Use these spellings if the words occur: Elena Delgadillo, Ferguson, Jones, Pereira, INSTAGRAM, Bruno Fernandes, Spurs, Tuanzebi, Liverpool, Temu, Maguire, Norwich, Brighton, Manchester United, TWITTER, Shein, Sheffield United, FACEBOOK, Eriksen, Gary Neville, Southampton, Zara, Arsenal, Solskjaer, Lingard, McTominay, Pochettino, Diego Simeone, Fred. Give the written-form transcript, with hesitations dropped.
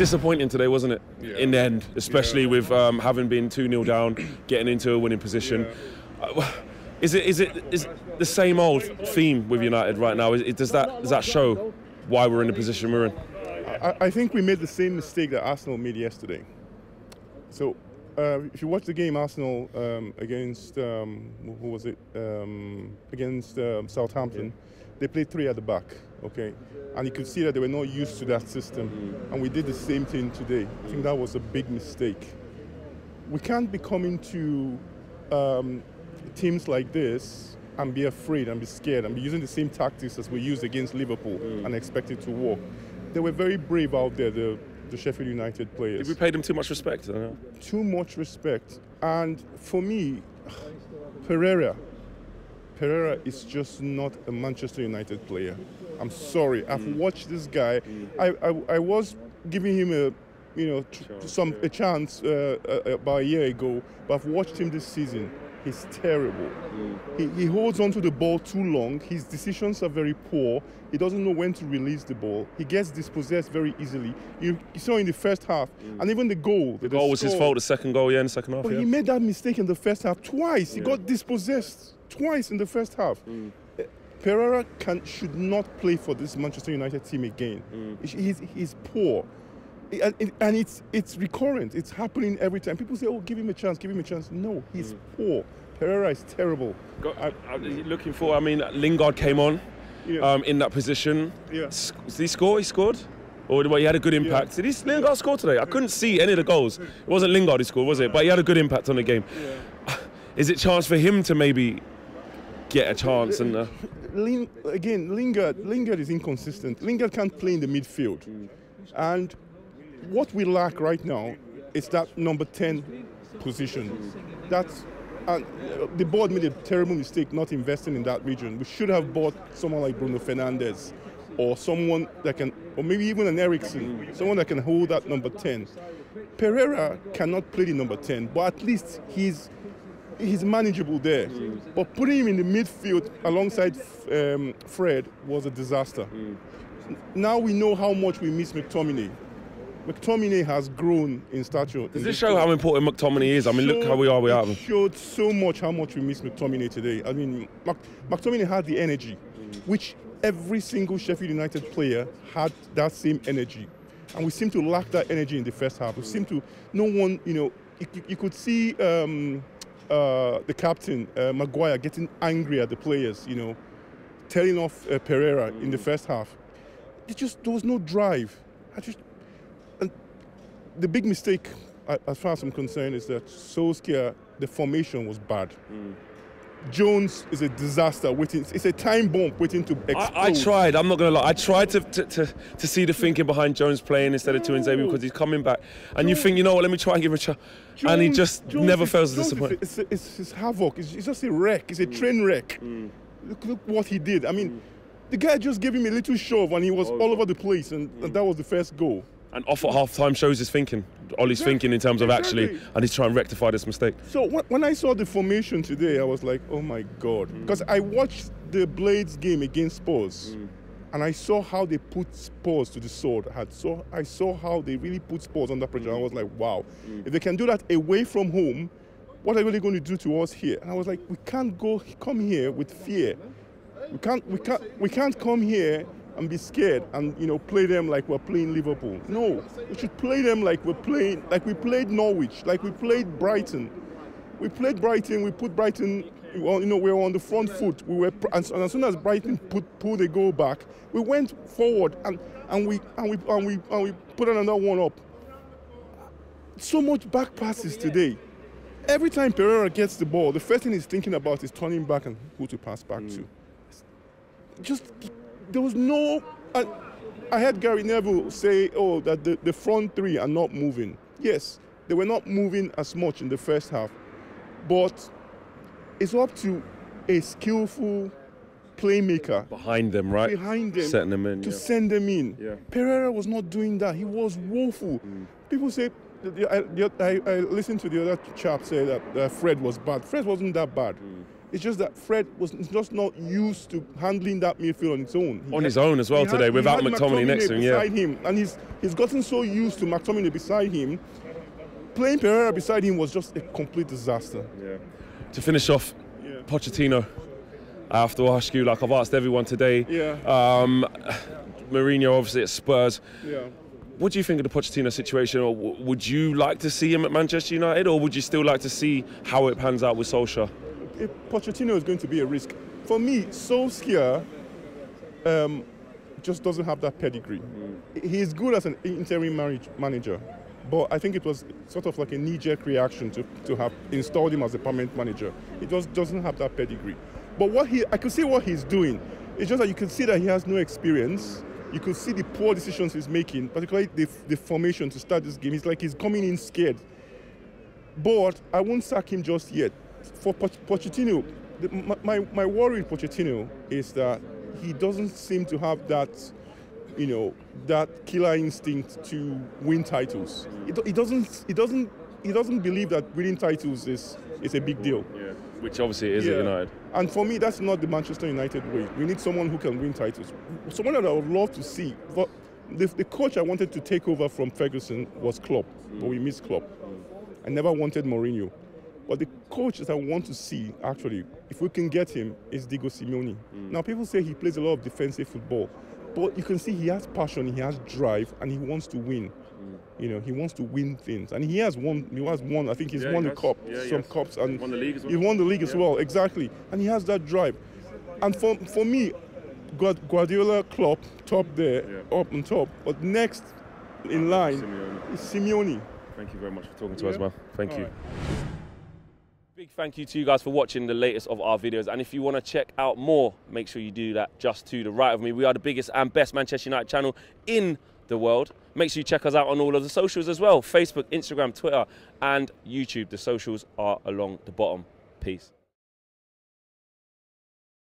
Disappointing today, wasn't it? Yeah. In the end, especially with having been 2-0 down, getting into a winning position. Is the same old theme with United right now? Does that show why we're in the position we're in? I think we made the same mistake that Arsenal made yesterday. So if you watch the game, Arsenal against who was it? Against Southampton, they played three at the back. Okay, and you could see that they were not used to that system, and we did the same thing today. I think that was a big mistake. We can't be coming to teams like this and be afraid and be scared and be using the same tactics as we used against Liverpool and expect it to work. They were very brave out there, the Sheffield United players. Did we pay them too much respect? I don't know. Too much respect. And for me, Pereira is just not a Manchester United player. I'm sorry. I've watched this guy. I was giving him a chance about a year ago, but I've watched him this season. He's terrible. He holds onto the ball too long. His decisions are very poor. He doesn't know when to release the ball. He gets dispossessed very easily. You saw in the first half, and even the goal. The goal was his fault, the second goal, in the second half. But he made that mistake in the first half twice. He got dispossessed twice in the first half. Pereira should not play for this Manchester United team again. He's poor. And it's recurrent. It's happening every time. People say, "Oh, give him a chance, give him a chance." No, he's poor. Pereira is terrible. Looking for. I mean, Lingard came on in that position. Yeah. Did he score? He scored, or he had a good impact. Yeah. Did Lingard score today? I couldn't see any of the goals. It wasn't Lingard who scored, was it? But he had a good impact on the game. Yeah. Is it chance for him to maybe get a chance? And again, Lingard is inconsistent. Lingard can't play in the midfield, and what we lack right now is that number 10 position. That's, the board made a terrible mistake not investing in that region. We should have bought someone like Bruno Fernandes or someone that can, or maybe even an Eriksen, someone that can hold that number 10. Pereira cannot play the number 10, but at least he's manageable there. But putting him in the midfield alongside Fred was a disaster. Now we know how much we miss McTominay. McTominay has grown in stature. Does this show how important McTominay is? I mean, look how we are. It showed so much how much we miss McTominay today. I mean, McTominay had the energy, which every single Sheffield United player had that same energy. And we seem to lack that energy in the first half. We seem to, no one, you could see the captain, Maguire, getting angry at the players, telling off Pereira in the first half. There was no drive. The big mistake, as far as I'm concerned, is that Solskjaer, the formation was bad. Jones is a disaster waiting. It's a time bomb waiting to explode. I tried. I'm not going to lie. I tried to see the thinking behind Jones playing instead of Tuanzebi because he's coming back. And you think, you know what? Let me try and give him a chance. And he just never fails to disappoint. It's havoc. It's just a wreck. It's a train wreck. Look what he did. I mean, the guy just gave him a little shove, and he was all over the place. And that was the first goal. And off at half-time shows his thinking. Ollie's thinking in terms of actually, and he's trying to rectify this mistake. So when I saw the formation today, I was like, oh my God. Because I watched the Blades game against Spurs, and I saw how they put Spurs to the sword. I saw how they really put Spurs under pressure. I was like, wow. If they can do that away from home, what are they going to do to us here? And I was like, we can't come here with fear. We can't come here and be scared and play them like we're playing Liverpool. No, we should play them like we played Norwich, like we played Brighton. We played Brighton. We put Brighton. We were on the front foot. We were, and as soon as Brighton pulled the goal back, we went forward and we put another one up. So much back passes today. Every time Pereira gets the ball, the first thing he's thinking about is turning back and who to pass back to. Just. There was no... I heard Gary Neville say, oh, that the front three are not moving. Yes, they were not moving as much in the first half. But it's up to a skillful playmaker... Behind them, right? Behind them. Setting them in, send them in. Yeah. Pereira was not doing that. He was woeful. People say... I listened to the other chap say that Fred was bad. Fred wasn't that bad. It's just that Fred was just not used to handling that midfield on its own. On his own as well today, without McTominay next to him. Yeah. Him, and he's gotten so used to McTominay beside him. Playing Pereira beside him was just a complete disaster. Yeah. To finish off, Pochettino, I have to ask you, like I've asked everyone today, Mourinho obviously at Spurs. Yeah. What do you think of the Pochettino situation? Or would you like to see him at Manchester United, or would you still like to see how it pans out with Solskjaer? Pochettino is going to be a risk. For me, Solskjaer just doesn't have that pedigree. He's good as an interim manager, but I think it was sort of like a knee-jerk reaction to have installed him as a permanent manager. He just doesn't have that pedigree. But what I can see what he's doing. It's just that you can see that he has no experience. You could see the poor decisions he's making, particularly the formation to start this game. It's like he's coming in scared. But I won't sack him just yet. For Pochettino, my worry with Pochettino is that he doesn't seem to have that, you know, that killer instinct to win titles. He doesn't believe that winning titles is a big deal. Yeah. Which obviously is at United. And for me, that's not the Manchester United way. We need someone who can win titles. Someone that I would love to see. But the coach I wanted to take over from Ferguson was Klopp, but we missed Klopp. I never wanted Mourinho. But the coach that I want to see, actually, if we can get him, is Diego Simeone. Now, people say he plays a lot of defensive football, but you can see he has passion, he has drive, and he wants to win. You know, he wants to win things, and he has won. I think he's won the cup, some cups, and won the league as well. He won the league as well, exactly. And he has that drive. And for me, Guardiola, Klopp, top there, up on top. But next in line is Simeone. Thank you very much for talking to us, man. Thank you. Right. Big thank you to you guys for watching the latest of our videos, and if you want to check out more, make sure you do that just to the right of me. We are the biggest and best Manchester United channel in the world. Make sure you check us out on all of the socials as well. Facebook, Instagram, Twitter, and YouTube. The socials are along the bottom. Peace.